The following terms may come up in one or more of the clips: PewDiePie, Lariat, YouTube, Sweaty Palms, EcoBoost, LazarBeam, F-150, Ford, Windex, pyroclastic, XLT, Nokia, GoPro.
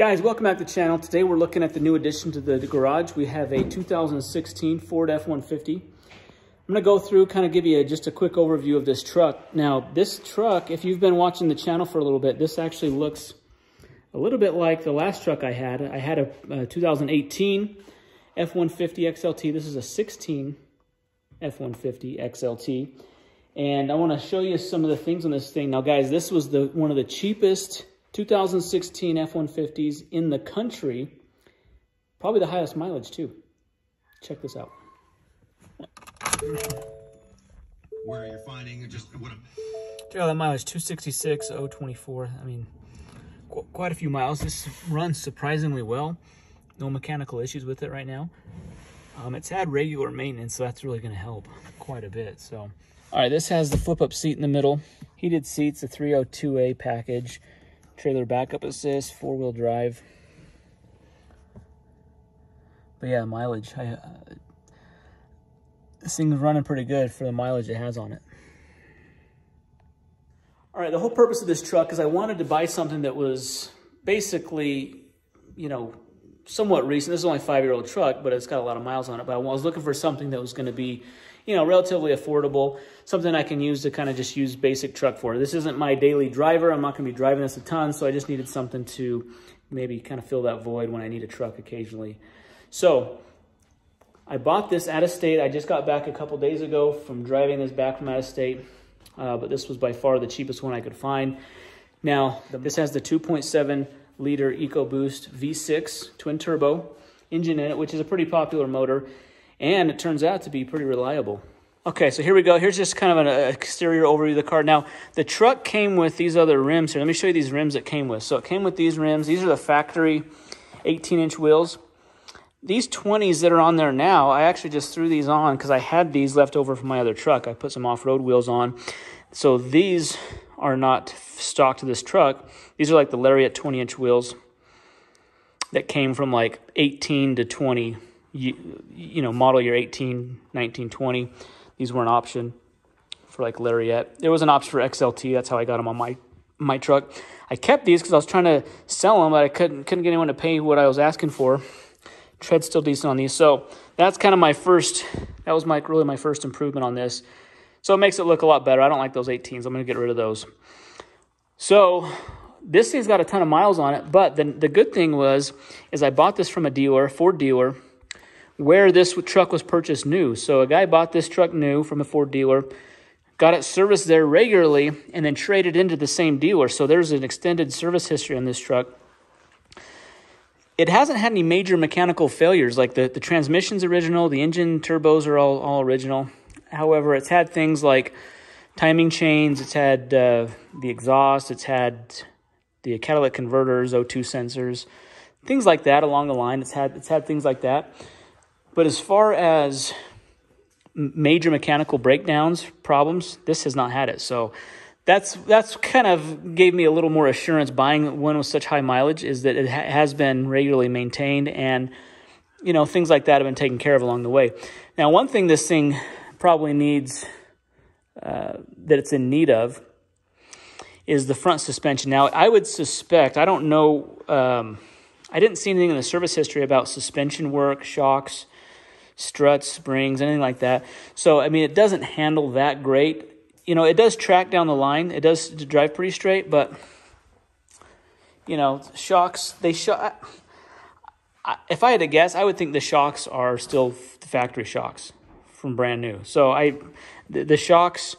Guys, welcome back to the channel. Today we're looking at the new addition to the garage. We have a 2016 Ford F-150. I'm gonna go through, kind of give you just a quick overview of this truck. Now, this truck, if you've been watching the channel for a little bit, this actually looks a little bit like the last truck I had. I had a 2018 F-150 XLT. This is a 16 F-150 XLT. And I wanna show you some of the things on this thing. Now, guys, this was one of the cheapest 2016 F-150s in the country, probably the highest mileage too. Check this out. Where you're finding just what a... Check out that mileage, 266,024. I mean, quite a few miles. This runs surprisingly well. No mechanical issues with it right now. It's had regular maintenance, so that's really going to help quite a bit. So, all right, this has the flip-up seat in the middle, heated seats, the 302A package. Trailer backup assist, four-wheel drive. But yeah, mileage. This thing's running pretty good for the mileage it has on it. All right, the whole purpose of this truck is I wanted to buy something that was basically, you know, somewhat recent. This is only a five-year-old truck, but it's got a lot of miles on it. But I was looking for something that was going to be, you know, relatively affordable, something I can use to kind of just use basic truck for. This isn't my daily driver. I'm not going to be driving this a ton, so I just needed something to maybe kind of fill that void when I need a truck occasionally. So I bought this out of state. I just got back a couple days ago from driving this back from out of state, but this was by far the cheapest one I could find. Now, this has the 2.7-liter EcoBoost V6 twin-turbo engine in it, which is a pretty popular motor. And it turns out to be pretty reliable. Okay, so here we go. Here's just kind of an exterior overview of the car. Now, the truck came with these other rims here. Let me show you these rims it came with. So it came with these rims. These are the factory 18-inch wheels. These 20s that are on there now, I actually just threw these on because I had these left over from my other truck. I put some off-road wheels on. So these are not stock to this truck. These are like the Lariat 20-inch wheels that came from like 18 to 20. You know, model year 18, 19, 20. These were an option for like Lariat. There was an option for XLT. That's how I got them on my truck. I kept these because I was trying to sell them, but I couldn't get anyone to pay what I was asking for. Tread's still decent on these. So that's kind of my first, that was really my first improvement on this. So it makes it look a lot better. I don't like those 18s. I'm going to get rid of those. So this thing's got a ton of miles on it, but the good thing is I bought this from a dealer, Ford dealer, where this truck was purchased new. So a guy bought this truck new from a Ford dealer, got it serviced there regularly, and then traded into the same dealer. So there's an extended service history on this truck. It hasn't had any major mechanical failures. Like the transmission's original, the engine turbos are all original. However, it's had things like timing chains, it's had the exhaust, it's had the catalytic converters, O2 sensors, things like that along the line. It's had things like that. But as far as major mechanical breakdowns, problems, this has not had it. So that's kind of gave me a little more assurance buying one with such high mileage, is that it has been regularly maintained and, you know, things like that have been taken care of along the way. Now, one thing this thing probably needs, that it's in need of, is the front suspension. Now, I would suspect, I don't know, I didn't see anything in the service history about suspension work, shocks, struts, springs, anything like that. So, I mean, it doesn't handle that great. You know, it does track down the line. It does drive pretty straight, but, you know, shocks, if I had to guess, I would think the shocks are still the factory shocks from brand new. So the shocks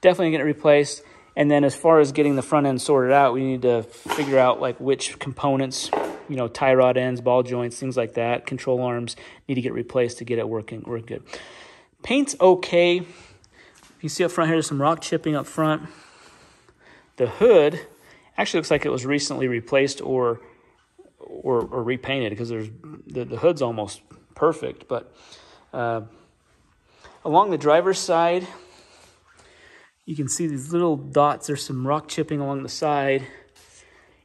definitely get replaced. And then as far as getting the front end sorted out, we need to figure out like which components, you know, tie rod ends, ball joints, things like that, control arms need to get replaced to get it work good. Paint's okay. You can see up front here, there's some rock chipping up front. The hood actually looks like it was recently replaced or repainted, because there's the hood's almost perfect. But along the driver's side, you can see these little dots. There's some rock chipping along the side.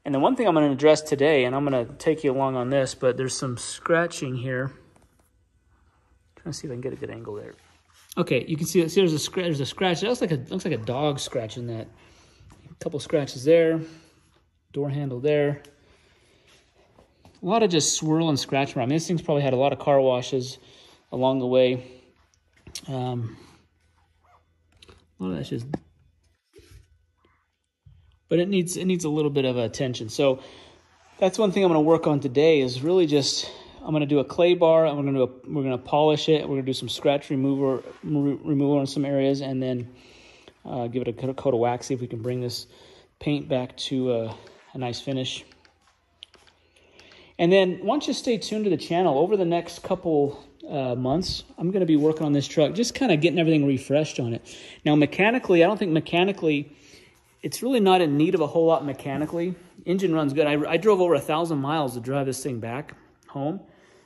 And the one thing I'm going to address today, and I'm going to take you along on this, but there's some scratching here. I'm trying to see if I can get a good angle there. Okay, you can see there's a scratch. That looks like a dog scratching that. A couple scratches there, door handle there. A lot of just swirl and scratch around. This thing's probably had a lot of car washes along the way. A lot of that's just... But it needs a little bit of attention. So that's one thing I'm going to work on today is really just... I'm going to do a clay bar. We're going to polish it. We're going to do some scratch removal in some areas, and then give it a coat of wax. See if we can bring this paint back to a nice finish. And then, I want you to stay tuned to the channel over the next couple months. I'm going to be working on this truck, just kind of getting everything refreshed on it. Now, mechanically, I don't think mechanically, it's really not in need of a whole lot mechanically. Engine runs good. I drove over 1,000 miles to drive this thing back home.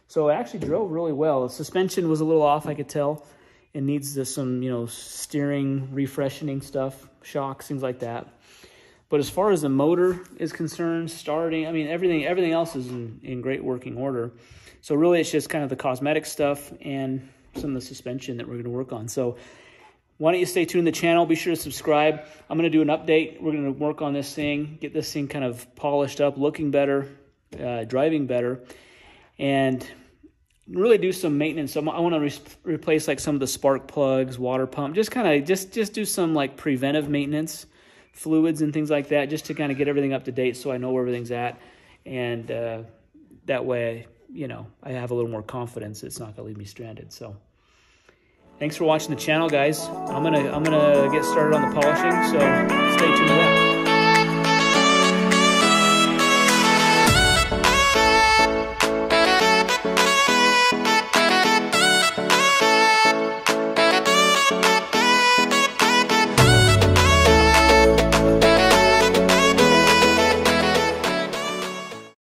So it actually drove really well. The suspension was a little off, I could tell. It needs just some, you know, steering, refreshing stuff, shocks, things like that. But as far as the motor is concerned, starting, I mean, everything else is in great working order. So really, it's just kind of the cosmetic stuff and some of the suspension that we're going to work on. So why don't you stay tuned to the channel? Be sure to subscribe. I'm going to do an update. We're going to work on this thing, get this thing kind of polished up, looking better, driving better, and really do some maintenance. So I want to replace like some of the spark plugs, water pump, just kind of just do some like preventive maintenance, fluids and things like that, just to kind of get everything up to date so I know where everything's at. And that way, you know, I have a little more confidence it's not going to leave me stranded. So thanks for watching the channel, guys. I'm going to get started on the polishing, so stay tuned to that.